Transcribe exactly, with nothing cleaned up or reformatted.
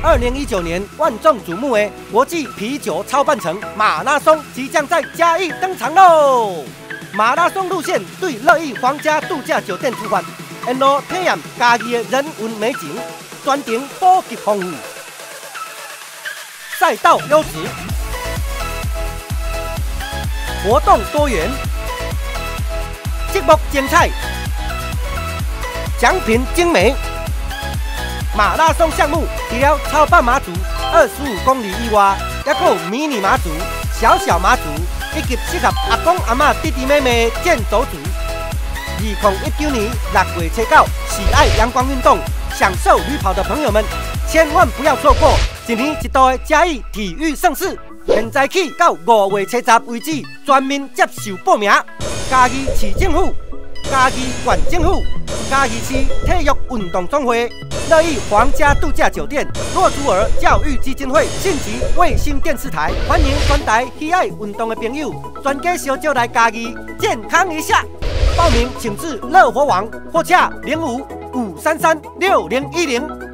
二零一九年万众瞩目的国际啤酒超半程马拉松即将在嘉义登场喽！马拉松路线对乐意皇家度假酒店出发，沿路体验嘉义的人文美景，全程超级丰富，赛道优质，活动多元，节目精彩，奖品精美。 马拉松项目除了超半马族二十五公里以外，还有迷你马族、小小马族以及适合阿公阿嬷、弟弟妹妹的健走族。二零一九年六月七九，喜爱阳光运动、享受旅跑的朋友们，千万不要错过一年一度的嘉义体育盛事。现在起到五月七十为止，全面接受报名。嘉义市政府、嘉义县政府、嘉义市体育运动总会。 乐意皇家度假酒店、洛珠儿教育基金会、信息卫星电视台，欢迎全台喜爱运动的朋友，全家小招来嘉义健康一下。报名请至乐活网或洽零五五三三六零一零。